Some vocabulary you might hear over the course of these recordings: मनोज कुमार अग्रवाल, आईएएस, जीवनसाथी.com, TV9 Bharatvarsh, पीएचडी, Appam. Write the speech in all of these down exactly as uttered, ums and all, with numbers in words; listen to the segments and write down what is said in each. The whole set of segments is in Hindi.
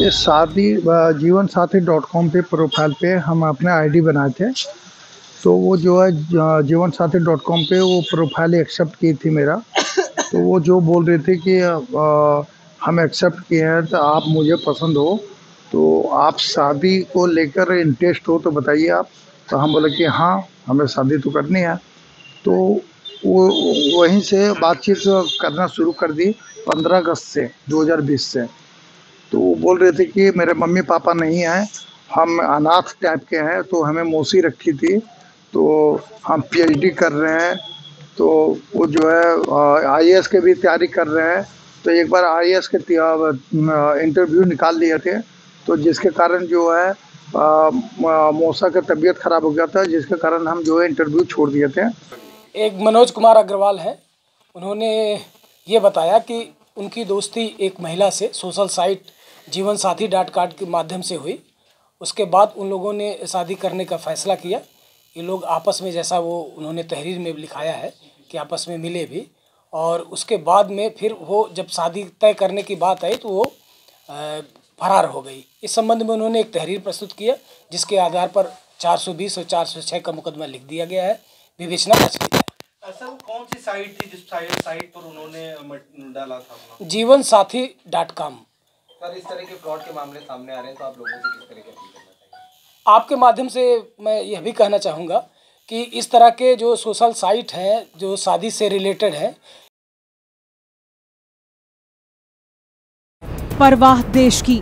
ये शादी जीवनसाथी डॉट कॉम पे प्रोफाइल पे हम अपना आईडी बनाए थे, तो वो जो है जीवनसाथी डॉट कॉम पे वो प्रोफाइल एक्सेप्ट की थी मेरा। तो वो जो बोल रहे थे कि आ, हम एक्सेप्ट किए हैं, तो आप मुझे पसंद हो, तो आप शादी को लेकर इंटरेस्ट हो तो बताइए आप। तो हम बोले कि हाँ, हमें शादी तो करनी है। तो वो वहीं से बातचीत करना शुरू कर दी पंद्रह अगस्त से दो हज़ार बीस से। तो वो बोल रहे थे कि मेरे मम्मी पापा नहीं हैं, हम अनाथ टाइप के हैं, तो हमें मौसी रखी थी, तो हम पीएचडी कर रहे हैं, तो वो जो है आईएएस के भी तैयारी कर रहे हैं। तो एक बार आईएएस के इंटरव्यू निकाल लिए थे, तो जिसके कारण जो है मौसा की तबीयत ख़राब हो गया था, जिसके कारण हम जो है इंटरव्यू छोड़ दिए थे। एक मनोज कुमार अग्रवाल है, उन्होंने ये बताया कि उनकी दोस्ती एक महिला से social site Jeevansathi dot com के माध्यम से हुई। उसके बाद उन लोगों ने शादी करने का फ़ैसला किया। ये लोग आपस में, जैसा वो उन्होंने तहरीर में लिखाया है कि आपस में मिले भी, और उसके बाद में फिर वो जब शादी तय करने की बात आई तो वो फरार हो गई। इस संबंध में उन्होंने एक तहरीर प्रस्तुत किया, जिसके आधार पर चार सौ बीस और चार सौ छह का मुकदमा लिख दिया गया है, विवेचना की है। ऐसा वो कौन सी साइट थी जिस साइट पर उन्होंने डाला था? जीवनसाथी डॉट कॉम। सर, इस तरह के फ्रॉड के मामले सामने आ रहे हैं, तो आप लोगों से किस तरह के, आपके माध्यम से मैं यह भी कहना चाहूँगा कि इस तरह के जो सोशल साइट हैं जो शादी से रिलेटेड है, परवाह देश की,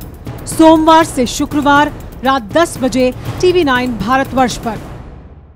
सोमवार से शुक्रवार रात दस बजे टीवी नाइन भारतवर्ष पर।